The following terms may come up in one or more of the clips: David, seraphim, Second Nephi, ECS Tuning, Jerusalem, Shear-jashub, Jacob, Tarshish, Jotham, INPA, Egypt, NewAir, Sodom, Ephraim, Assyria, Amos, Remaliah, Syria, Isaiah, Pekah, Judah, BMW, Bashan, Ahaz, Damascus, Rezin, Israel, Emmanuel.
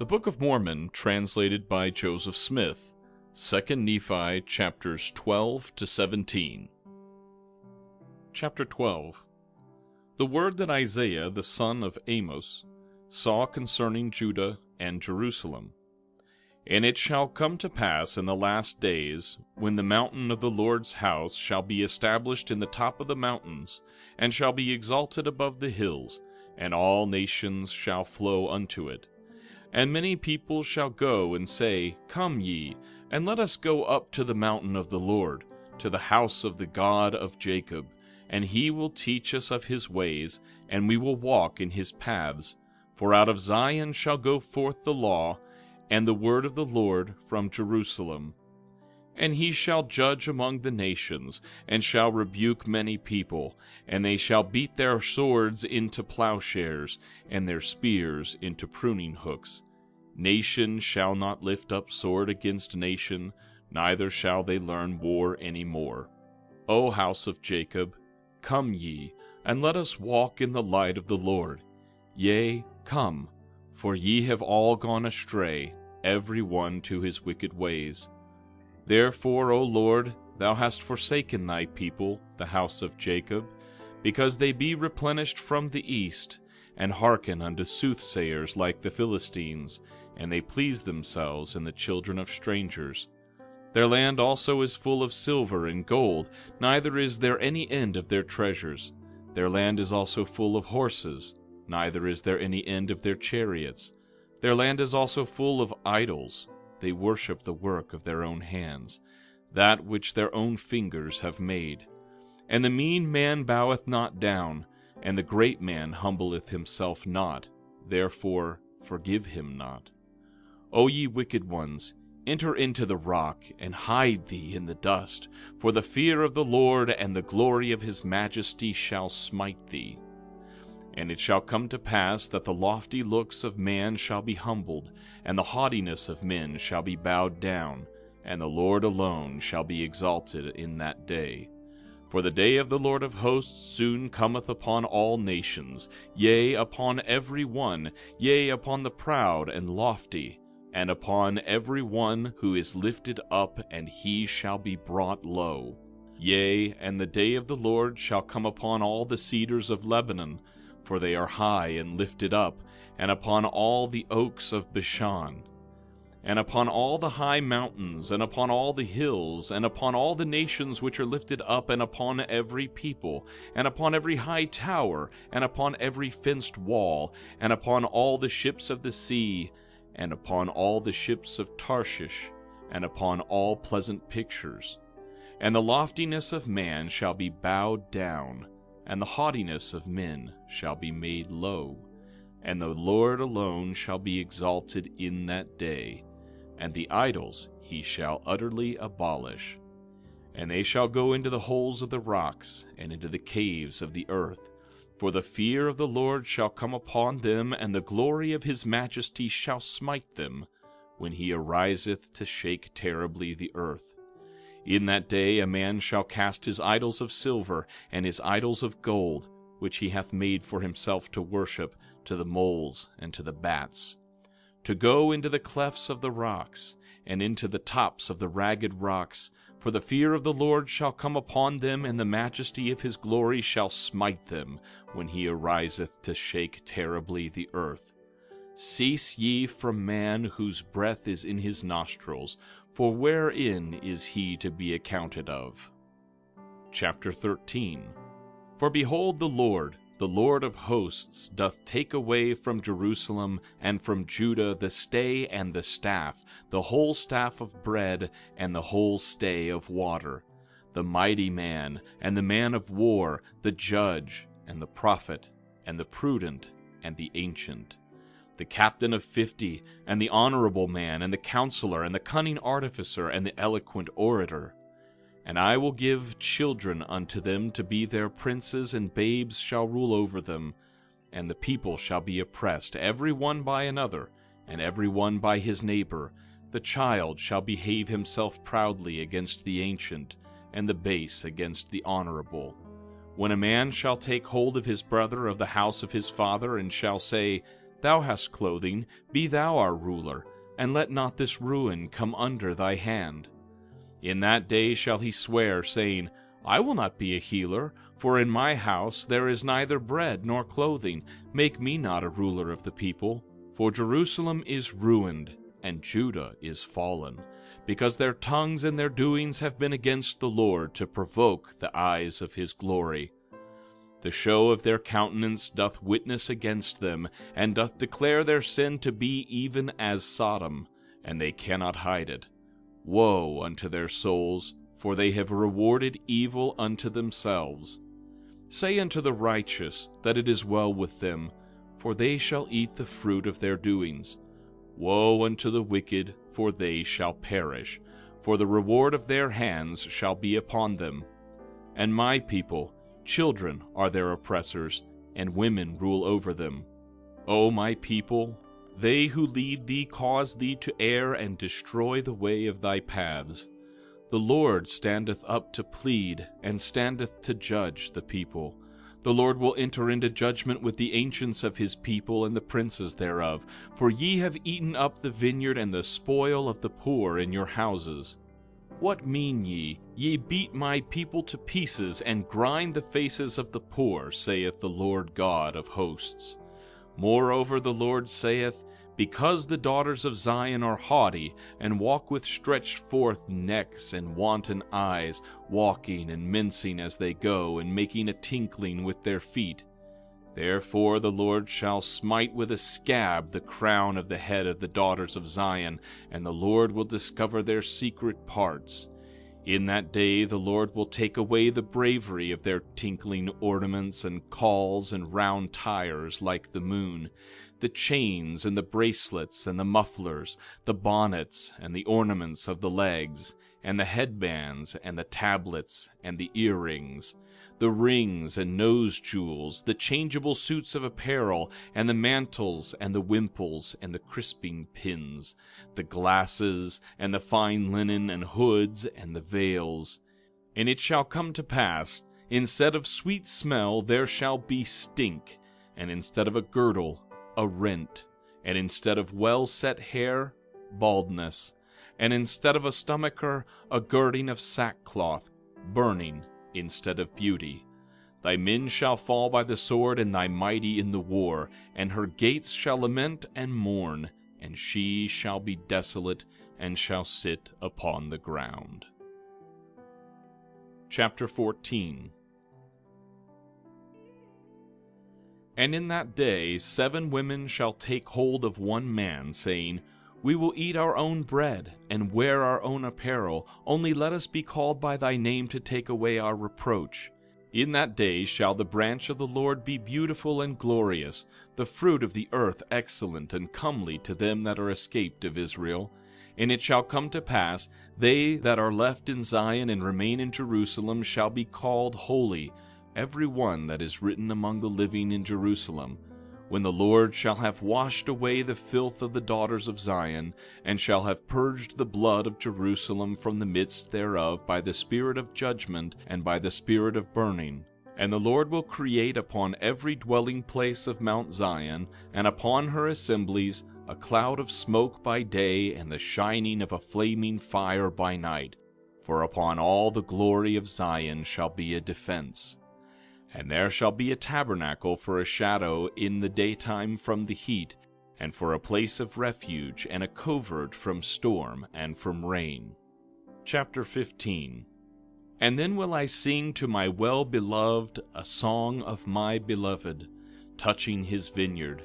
The Book of Mormon, translated by Joseph Smith, Second Nephi, chapters 12 to 17. Chapter 12. The word that Isaiah, the son of Amos, saw concerning Judah and Jerusalem. And it shall come to pass in the last days, when the mountain of the Lord's house shall be established in the top of the mountains, and shall be exalted above the hills, and all nations shall flow unto it. And many people shall go and say, Come ye, and let us go up to the mountain of the Lord, to the house of the God of Jacob, and he will teach us of his ways, and we will walk in his paths. For out of Zion shall go forth the law, and the word of the Lord from Jerusalem. And he shall judge among the nations, and shall rebuke many people, and they shall beat their swords into plowshares, and their spears into pruning hooks. Nation shall not lift up sword against nation, neither shall they learn war any more. O house of Jacob, come ye, and let us walk in the light of the Lord. Yea, come, for ye have all gone astray, every one to his wicked ways. Therefore, O Lord, thou hast forsaken thy people, the house of Jacob, because they be replenished from the east, and hearken unto soothsayers like the Philistines, and they please themselves in the children of strangers. Their land also is full of silver and gold, neither is there any end of their treasures. Their land is also full of horses, neither is there any end of their chariots. Their land is also full of idols. They worship the work of their own hands, that which their own fingers have made. And the mean man boweth not down, and the great man humbleth himself not. Therefore forgive him not. O ye wicked ones, enter into the rock, and hide thee in the dust, for the fear of the Lord and the glory of his majesty shall smite thee. And it shall come to pass that the lofty looks of man shall be humbled, and the haughtiness of men shall be bowed down, and the Lord alone shall be exalted in that day. For the day of the Lord of hosts soon cometh upon all nations, yea, upon every one, yea, upon the proud and lofty, and upon every one who is lifted up, and he shall be brought low. Yea, and the day of the Lord shall come upon all the cedars of Lebanon, for they are high and lifted up, and upon all the oaks of Bashan, and upon all the high mountains, and upon all the hills, and upon all the nations which are lifted up, and upon every people, and upon every high tower, and upon every fenced wall, and upon all the ships of the sea, and upon all the ships of Tarshish, and upon all pleasant pictures. And the loftiness of man shall be bowed down, and the haughtiness of men shall be made low, and the Lord alone shall be exalted in that day, and the idols he shall utterly abolish. And they shall go into the holes of the rocks, and into the caves of the earth, for the fear of the Lord shall come upon them, and the glory of his majesty shall smite them, when he ariseth to shake terribly the earth. In that day a man shall cast his idols of silver, and his idols of gold, which he hath made for himself to worship, to the moles and to the bats, to go into the clefts of the rocks, and into the tops of the ragged rocks, for the fear of the Lord shall come upon them, and the majesty of his glory shall smite them, when he ariseth to shake terribly the earth. Cease ye from man whose breath is in his nostrils, for wherein is he to be accounted of? Chapter 13. For behold, the Lord of hosts, doth take away from Jerusalem and from Judah the stay and the staff, the whole staff of bread and the whole stay of water, the mighty man and the man of war, the judge and the prophet and the prudent and the ancient, the captain of 50, and the honorable man, and the counselor, and the cunning artificer, and the eloquent orator. And I will give children unto them to be their princes, and babes shall rule over them. And the people shall be oppressed, every one by another, and every one by his neighbor. The child shall behave himself proudly against the ancient, and the base against the honorable. When a man shall take hold of his brother of the house of his father, and shall say, Thou hast clothing, be thou our ruler, and let not this ruin come under thy hand. In that day shall he swear, saying, I will not be a healer, for in my house there is neither bread nor clothing. Make me not a ruler of the people. For Jerusalem is ruined, and Judah is fallen, because their tongues and their doings have been against the Lord, to provoke the eyes of his glory. The show of their countenance doth witness against them, and doth declare their sin to be even as Sodom, and they cannot hide it. Woe unto their souls, for they have rewarded evil unto themselves. Say unto the righteous that it is well with them, for they shall eat the fruit of their doings. Woe unto the wicked, for they shall perish, for the reward of their hands shall be upon them. And my people, children are their oppressors, and women rule over them. O my people, they who lead thee cause thee to err and destroy the way of thy paths. The Lord standeth up to plead, and standeth to judge the people. The Lord will enter into judgment with the ancients of his people and the princes thereof, for ye have eaten up the vineyard and the spoil of the poor in your houses. What mean ye? Ye beat my people to pieces, and grind the faces of the poor, saith the Lord God of hosts. Moreover the Lord saith, Because the daughters of Zion are haughty, and walk with stretched forth necks and wanton eyes, walking and mincing as they go, and making a tinkling with their feet. Therefore the Lord shall smite with a scab the crown of the head of the daughters of Zion, and the Lord will discover their secret parts. In that day the Lord will take away the bravery of their tinkling ornaments and calls and round tires like the moon, the chains and the bracelets and the mufflers, the bonnets and the ornaments of the legs, and the headbands and the tablets and the earrings, the rings and nose jewels, the changeable suits of apparel, and the mantles and the wimples and the crisping pins, the glasses and the fine linen and hoods and the veils. And it shall come to pass, instead of sweet smell there shall be stink, and instead of a girdle, a rent, and instead of well-set hair, baldness, and instead of a stomacher, a girding of sackcloth, burning, instead of beauty. Thy men shall fall by the sword, and thy mighty in the war, and her gates shall lament and mourn, and she shall be desolate, and shall sit upon the ground. Chapter 14. And in that day 7 women shall take hold of one man, saying, We will eat our own bread, and wear our own apparel, only let us be called by thy name to take away our reproach. In that day shall the branch of the Lord be beautiful and glorious, the fruit of the earth excellent and comely to them that are escaped of Israel. And it shall come to pass, they that are left in Zion and remain in Jerusalem shall be called holy, every one that is written among the living in Jerusalem. When the Lord shall have washed away the filth of the daughters of Zion, and shall have purged the blood of Jerusalem from the midst thereof by the spirit of judgment and by the spirit of burning. And the Lord will create upon every dwelling place of Mount Zion, and upon her assemblies, a cloud of smoke by day, and the shining of a flaming fire by night. For upon all the glory of Zion shall be a defense. And there shall be a tabernacle for a shadow in the daytime from the heat, and for a place of refuge, and a covert from storm and from rain. Chapter 15. And then will I sing to my well-beloved a song of my beloved, touching his vineyard.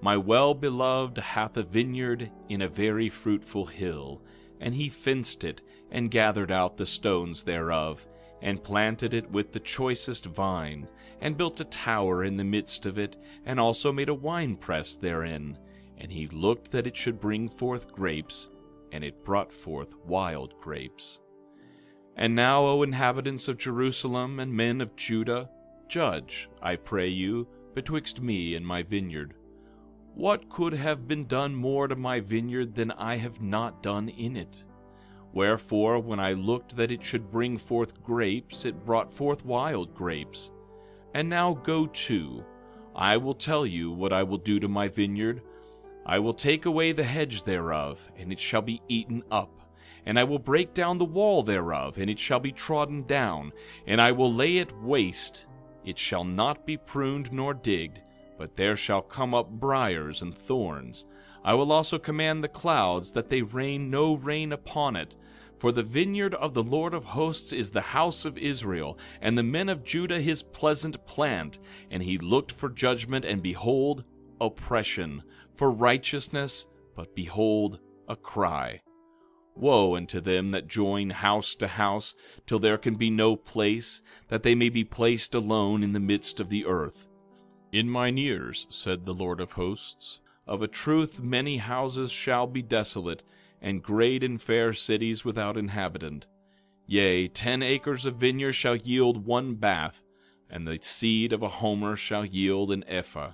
My well-beloved hath a vineyard in a very fruitful hill, and he fenced it, and gathered out the stones thereof, and planted it with the choicest vine, and built a tower in the midst of it, and also made a winepress therein. And he looked that it should bring forth grapes, and it brought forth wild grapes. And now, O inhabitants of Jerusalem and men of Judah, judge, I pray you, betwixt me and my vineyard. What could have been done more to my vineyard than I have not done in it? Wherefore, when I looked that it should bring forth grapes, it brought forth wild grapes. And now go to, I will tell you what I will do to my vineyard. I will take away the hedge thereof, and it shall be eaten up. And I will break down the wall thereof, and it shall be trodden down. And I will lay it waste. It shall not be pruned nor digged, but there shall come up briars and thorns. I will also command the clouds that they rain no rain upon it. For the vineyard of the Lord of hosts is the house of Israel, and the men of Judah his pleasant plant. And he looked for judgment, and behold, oppression; for righteousness, but behold, a cry. Woe unto them that join house to house, till there can be no place, that they may be placed alone in the midst of the earth. In mine ears, said the Lord of hosts, of a truth many houses shall be desolate, and great and fair cities without inhabitant. Yea, 10 acres of vineyard shall yield one bath, and the seed of a homer shall yield an ephah.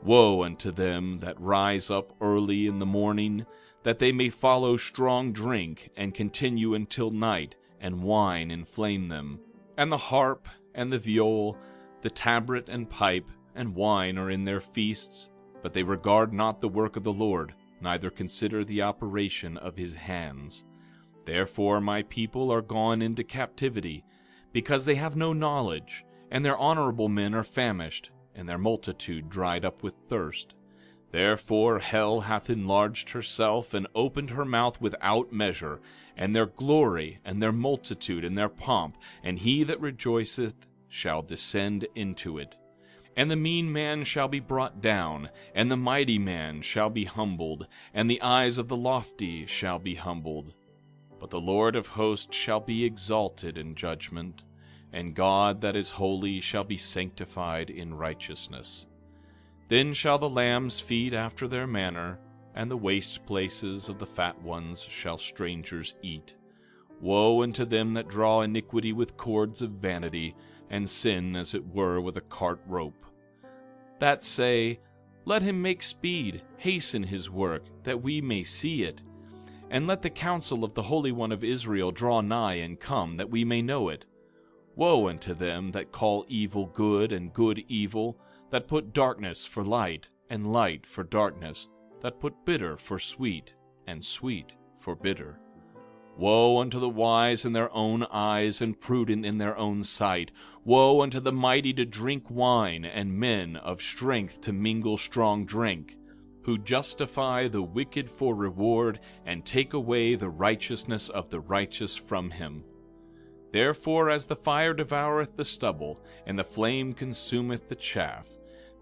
Woe unto them that rise up early in the morning, that they may follow strong drink, and continue until night, and wine inflame them. And the harp, and the viol, the tabret, and pipe, and wine are in their feasts, but they regard not the work of the Lord, neither consider the operation of his hands. Therefore my people are gone into captivity, because they have no knowledge, and their honorable men are famished, and their multitude dried up with thirst. Therefore hell hath enlarged herself, and opened her mouth without measure, and their glory, and their multitude, and their pomp, and he that rejoiceth shall descend into it. And the mean man shall be brought down, and the mighty man shall be humbled, and the eyes of the lofty shall be humbled. But the Lord of hosts shall be exalted in judgment, and God that is holy shall be sanctified in righteousness. Then shall the lambs feed after their manner, and the waste places of the fat ones shall strangers eat. Woe unto them that draw iniquity with cords of vanity, and sin as it were with a cart rope, that say, Let him make speed, hasten his work, that we may see it. And let the counsel of the Holy One of Israel draw nigh and come, that we may know it. Woe unto them that call evil good, and good evil, that put darkness for light, and light for darkness, that put bitter for sweet, and sweet for bitter. Woe unto the wise in their own eyes, and prudent in their own sight. Woe unto the mighty to drink wine, and men of strength to mingle strong drink, who justify the wicked for reward, and take away the righteousness of the righteous from him. Therefore, as the fire devoureth the stubble, and the flame consumeth the chaff,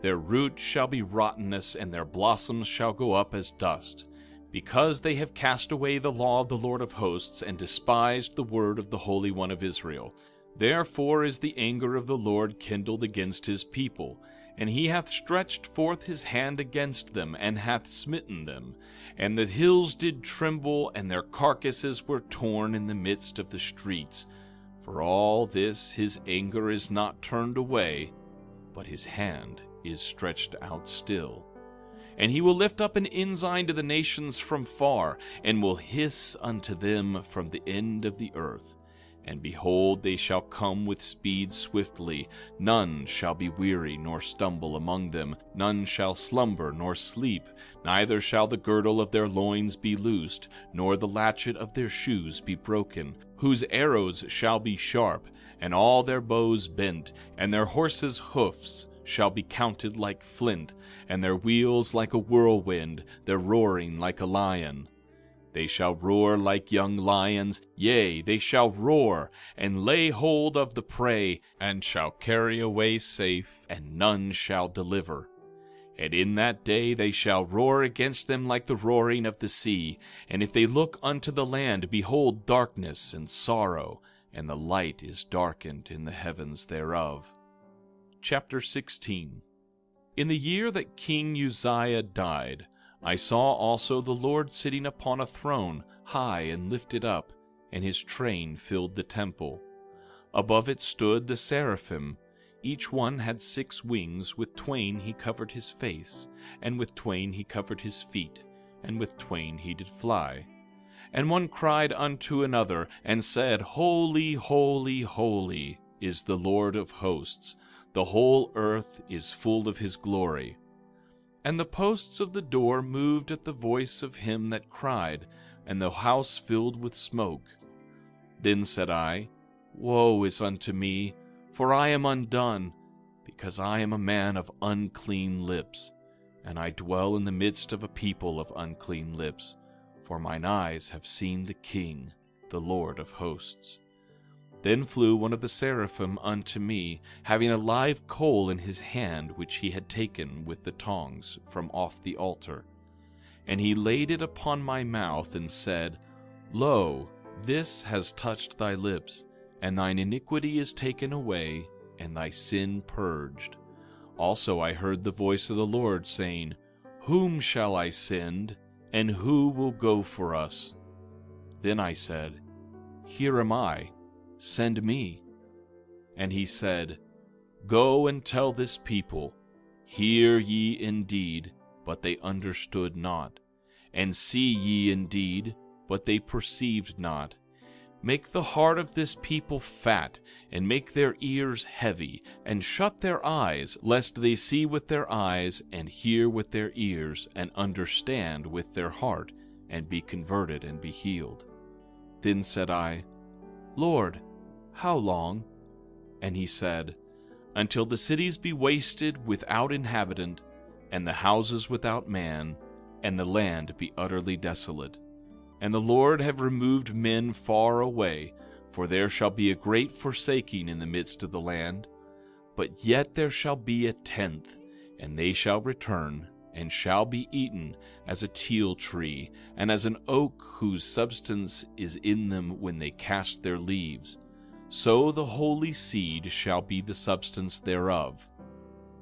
their root shall be rottenness, and their blossoms shall go up as dust, because they have cast away the law of the Lord of hosts, and despised the word of the Holy One of Israel. Therefore is the anger of the Lord kindled against his people, and he hath stretched forth his hand against them, and hath smitten them. And the hills did tremble, and their carcasses were torn in the midst of the streets. For all this his anger is not turned away, but his hand is stretched out still. And he will lift up an ensign to the nations from far, and will hiss unto them from the end of the earth. And behold, they shall come with speed swiftly. None shall be weary nor stumble among them. None shall slumber nor sleep. Neither shall the girdle of their loins be loosed, nor the latchet of their shoes be broken, whose arrows shall be sharp, and all their bows bent, and their horses' hoofs shall be counted like flint, and their wheels like a whirlwind, their roaring like a lion. They shall roar like young lions, yea, they shall roar, and lay hold of the prey, and shall carry away safe, and none shall deliver. And in that day they shall roar against them like the roaring of the sea. And if they look unto the land, behold darkness and sorrow, and the light is darkened in the heavens thereof. Chapter 16. In the year that King Uzziah died, I saw also the Lord sitting upon a throne, high and lifted up, and his train filled the temple. Above it stood the seraphim. Each one had 6 wings, with 2 he covered his face, and with 2 he covered his feet, and with 2 he did fly. And one cried unto another, and said, Holy, holy, holy, is the Lord of hosts. The whole earth is full of his glory. And the posts of the door moved at the voice of him that cried, and the house filled with smoke. Then said I, Woe is unto me, for I am undone, because I am a man of unclean lips, and I dwell in the midst of a people of unclean lips, for mine eyes have seen the King, the Lord of hosts. Then flew one of the seraphim unto me, having a live coal in his hand, which he had taken with the tongs from off the altar. And he laid it upon my mouth, and said, Lo, this has touched thy lips, and thine iniquity is taken away, and thy sin purged. Also I heard the voice of the Lord, saying, Whom shall I send, and who will go for us? Then I said, Here am I. Send me. And he said, Go and tell this people, Hear ye indeed, but they understood not, and see ye indeed, but they perceived not. Make the heart of this people fat, and make their ears heavy, and shut their eyes, lest they see with their eyes, and hear with their ears, and understand with their heart, and be converted and be healed. Then said I, Lord, how long? And he said, Until the cities be wasted without inhabitant, and the houses without man, and the land be utterly desolate. And the Lord have removed men far away, for there shall be a great forsaking in the midst of the land. But yet there shall be a tenth, and they shall return, and shall be eaten as a teal tree, and as an oak whose substance is in them when they cast their leaves. So the holy seed shall be the substance thereof.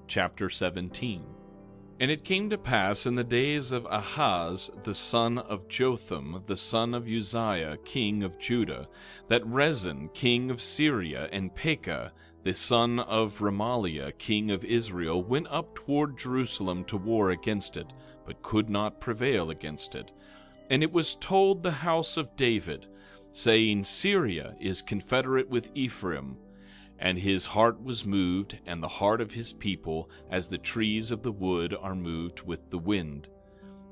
Chapter 17. And it came to pass in the days of Ahaz the son of Jotham, the son of Uzziah, king of Judah, that Rezin, king of Syria, and Pekah, the son of Remaliah, king of Israel, went up toward Jerusalem to war against it, but could not prevail against it. And it was told the house of David, saying, Syria is confederate with Ephraim. And his heart was moved, and the heart of his people, as the trees of the wood are moved with the wind.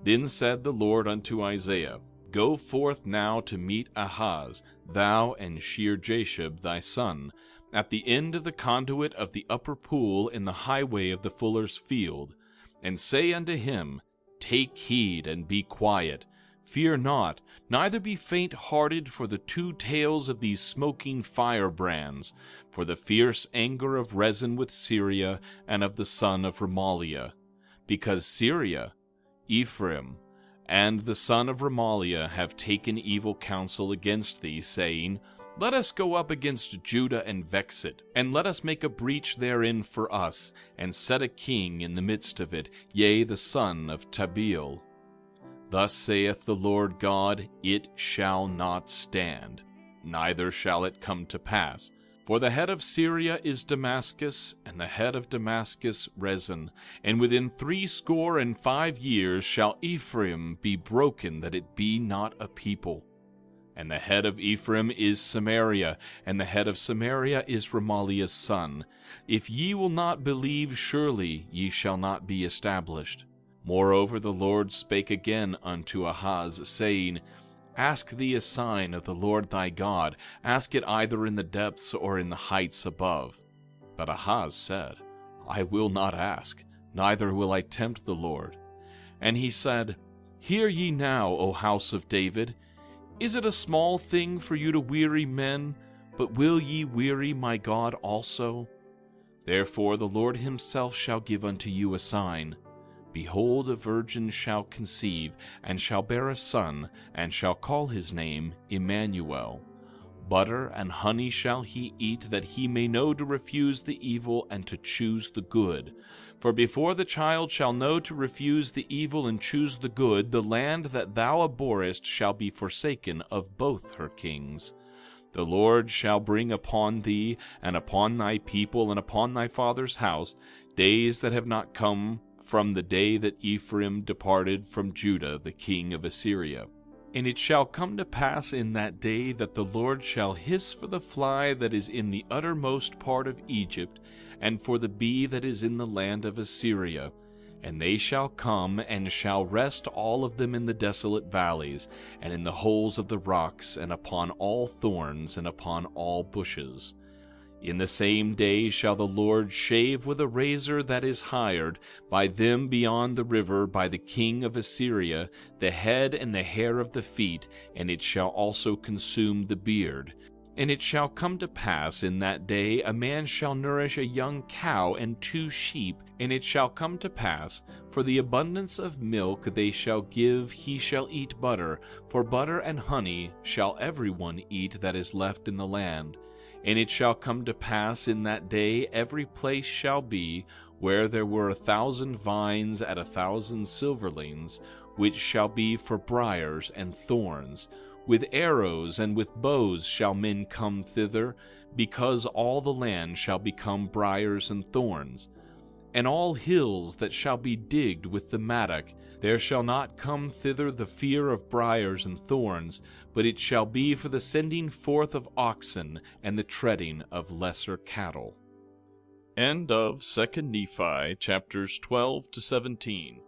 Then said the Lord unto Isaiah, Go forth now to meet Ahaz, thou and Shear-jashub thy son, at the end of the conduit of the upper pool in the highway of the fuller's field, and say unto him, Take heed and be quiet, fear not, neither be faint-hearted for the two tails of these smoking firebrands, for the fierce anger of Rezin with Syria and of the son of Remaliah. Because Syria, Ephraim, and the son of Remaliah have taken evil counsel against thee, saying, Let us go up against Judah and vex it, and let us make a breach therein for us, and set a king in the midst of it, yea, the son of Tabeel. Thus saith the Lord God, It shall not stand, neither shall it come to pass. For the head of Syria is Damascus, and the head of Damascus Rezin. And within 75 years shall Ephraim be broken, that it be not a people. And the head of Ephraim is Samaria, and the head of Samaria is Remaliah's son. If ye will not believe, surely ye shall not be established. Moreover the Lord spake again unto Ahaz, saying, Ask thee a sign of the Lord thy God, ask it either in the depths or in the heights above. But Ahaz said, I will not ask, neither will I tempt the Lord. And he said, Hear ye now, O house of David, is it a small thing for you to weary men, but will ye weary my God also? Therefore the Lord himself shall give unto you a sign. Behold, a virgin shall conceive, and shall bear a son, and shall call his name Emmanuel. Butter and honey shall he eat, that he may know to refuse the evil and to choose the good. For before the child shall know to refuse the evil and choose the good, the land that thou abhorrest shall be forsaken of both her kings. The Lord shall bring upon thee, and upon thy people, and upon thy father's house, days that have not come from the day that Ephraim departed from Judah the king of Assyria. And it shall come to pass in that day that the Lord shall hiss for the fly that is in the uttermost part of Egypt, and for the bee that is in the land of Assyria. And they shall come, and shall rest all of them in the desolate valleys, and in the holes of the rocks, and upon all thorns, and upon all bushes. In the same day shall the Lord shave with a razor that is hired, by them beyond the river, by the king of Assyria, the head and the hair of the feet, and it shall also consume the beard. And it shall come to pass in that day, a man shall nourish a young cow and 2 sheep, and it shall come to pass, for the abundance of milk they shall give, he shall eat butter, for butter and honey shall every one eat that is left in the land. And it shall come to pass in that day, every place shall be, where there were 1,000 vines at 1,000 silverlings, which shall be for briars and thorns. With arrows and with bows shall men come thither, because all the land shall become briars and thorns. And all hills that shall be digged with the mattock, there shall not come thither the fear of briars and thorns, but it shall be for the sending forth of oxen and the treading of lesser cattle. End of Second Nephi, chapters 12 to 17.